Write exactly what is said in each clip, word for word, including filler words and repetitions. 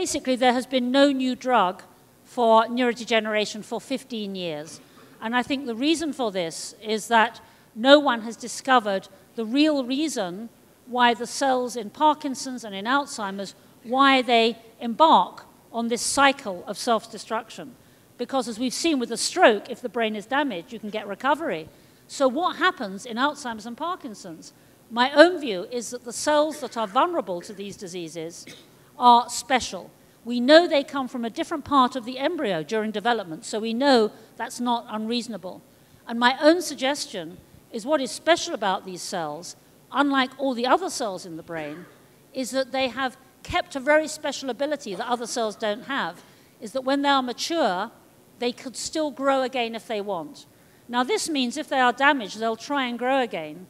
Basically, there has been no new drug for neurodegeneration for fifteen years. And I think the reason for this is that no one has discovered the real reason why the cells in Parkinson's and in Alzheimer's, why they embark on this cycle of self-destruction. Because as we've seen with a stroke, if the brain is damaged, you can get recovery. So what happens in Alzheimer's and Parkinson's? My own view is that the cells that are vulnerable to these diseases are special. We know they come from a different part of the embryo during development, so we know that's not unreasonable. And my own suggestion is what is special about these cells, unlike all the other cells in the brain, is that they have kept a very special ability that other cells don't have, is that when they are mature, they could still grow again if they want. Now, this means if they are damaged, they'll try and grow again.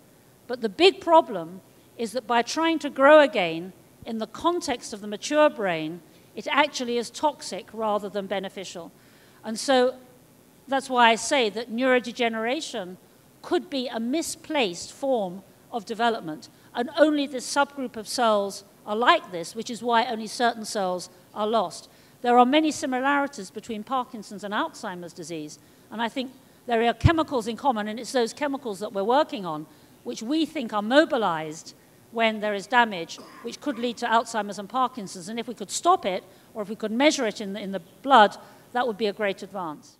But the big problem is that by trying to grow again in the context of the mature brain, it actually is toxic rather than beneficial. And so that's why I say that neurodegeneration could be a misplaced form of development. And only this subgroup of cells are like this, which is why only certain cells are lost. There are many similarities between Parkinson's and Alzheimer's disease. And I think there are chemicals in common, and it's those chemicals that we're working on, which we think are mobilized when there is damage, which could lead to Alzheimer's and Parkinson's. And if we could stop it, or if we could measure it in the, in the blood, that would be a great advance.